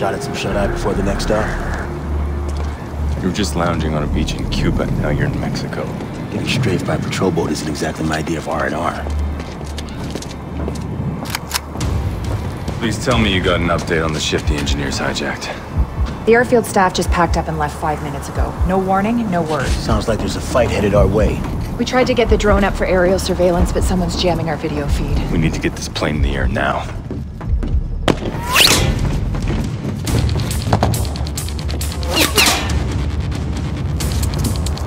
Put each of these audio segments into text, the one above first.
shot at some shut-eye before the next stop. You were just lounging on a beach in Cuba, and now you're in Mexico. Getting strafed by a patrol boat isn't exactly my idea of R&R. Please tell me you got an update on the ship the engineers hijacked. The airfield staff just packed up and left 5 minutes ago. No warning, no word. Sounds like there's a fight headed our way. We tried to get the drone up for aerial surveillance, but someone's jamming our video feed. We need to get this plane in the air now.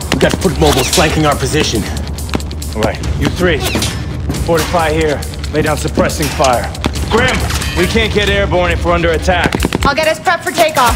We've got foot mobiles flanking our position. All right, you three, fortify here. Lay down suppressing fire. Grim, we can't get airborne if we're under attack. I'll get us prepped for takeoff.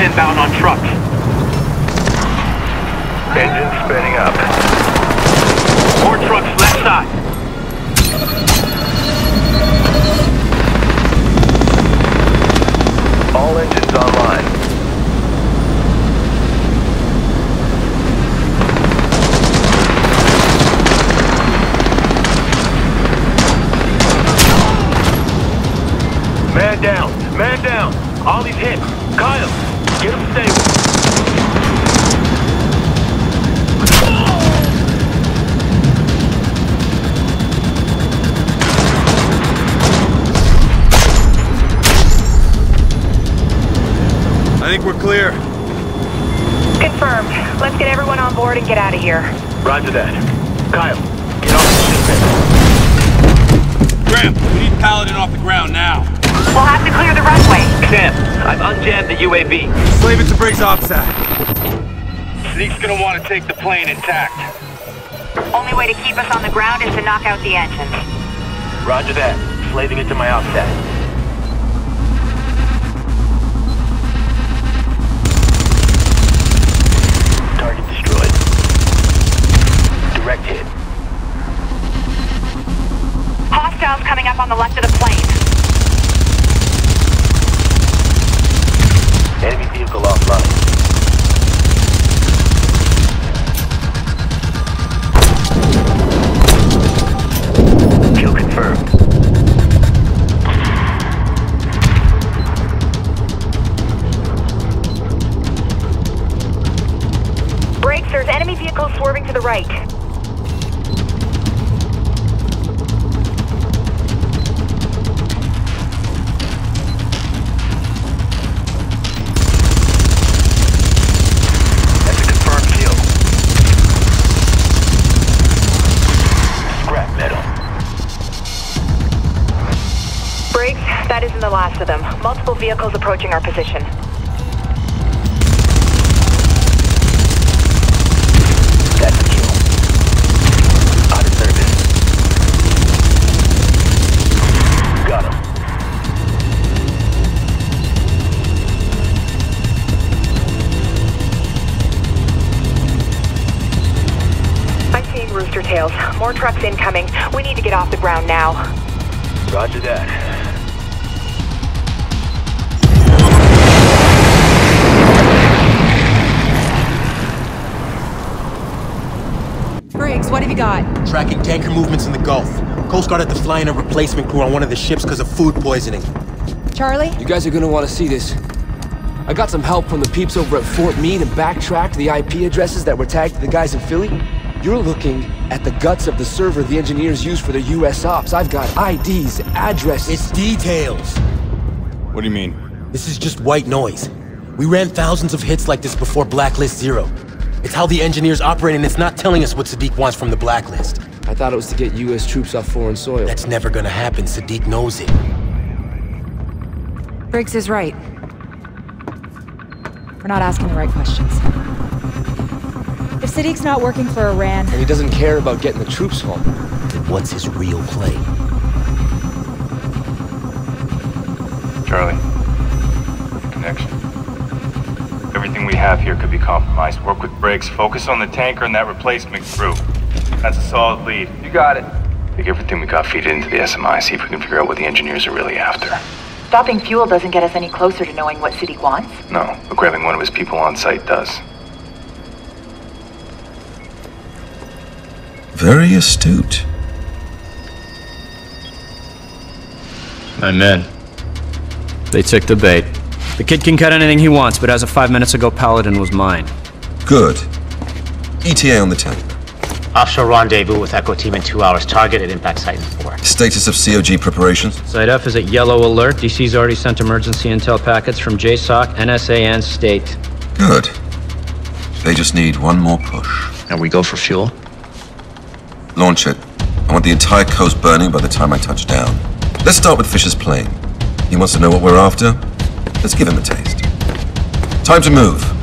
Inbound on trucks. Engine spinning up. More trucks left side. All engines online. Man down. Man Ollie's hit. Kyle, get him stable. I think we're clear. Confirmed. Let's get everyone on board and get out of here. Roger that. Kyle, get off the ship. Graham, we need Paladin off the ground now. We'll have to clear the runway. Sam, I've unjammed the UAV. Slave it to Briggs' offside. Sneak's gonna want to take the plane intact. Only way to keep us on the ground is to knock out the engines. Roger that. Slaving it to my offset. Target destroyed. Direct hit. Hostiles coming up on the left of the plane. Enemy vehicle offline. Kill confirmed. Brakes, there's enemy vehicles swerving to the right. That isn't the last of them. Multiple vehicles approaching our position. That's a kill. Out of service. Got him. I'm seeing rooster tails. More trucks incoming. We need to get off the ground now. Roger that. What have you got? Tracking tanker movements in the Gulf. Coast Guard had to fly in a replacement crew on one of the ships because of food poisoning. Charlie? You guys are gonna want to see this. I got some help from the peeps over at Fort Meade and backtracked the IP addresses that were tagged to the guys in Philly. You're looking at the guts of the server the engineers use for their US ops. I've got IDs, addresses... It's details! What do you mean? This is just white noise. We ran thousands of hits like this before Blacklist Zero. It's how the engineers operate, and it's not telling us what Sadiq wants from the blacklist. I thought it was to get U.S. troops off foreign soil. That's never gonna happen. Sadiq knows it. Briggs is right. We're not asking the right questions. If Sadiq's not working for Iran... And he doesn't care about getting the troops home. Then what's his real play? Charlie. Connection. Everything we have here could be compromised. Work with Briggs, focus on the tanker and that replacement crew. That's a solid lead. You got it. Take everything we got, feed it into the SMI, see if we can figure out what the engineers are really after. Stopping fuel doesn't get us any closer to knowing what Sadiq wants. No, but grabbing one of his people on site does. Very astute. My men. They took the bait. The kid can cut anything he wants, but as of 5 minutes ago, Paladin was mine. Good. ETA on the tanker. Offshore rendezvous with Echo Team in 2 hours. Target at Impact Site in 4. Status of COG preparations? Site F is at yellow alert. DC's already sent emergency intel packets from JSOC, NSA, and State. Good. They just need one more push. And we go for fuel? Launch it. I want the entire coast burning by the time I touch down. Let's start with Fisher's plane. He wants to know what we're after. Let's give him a taste. Time to move.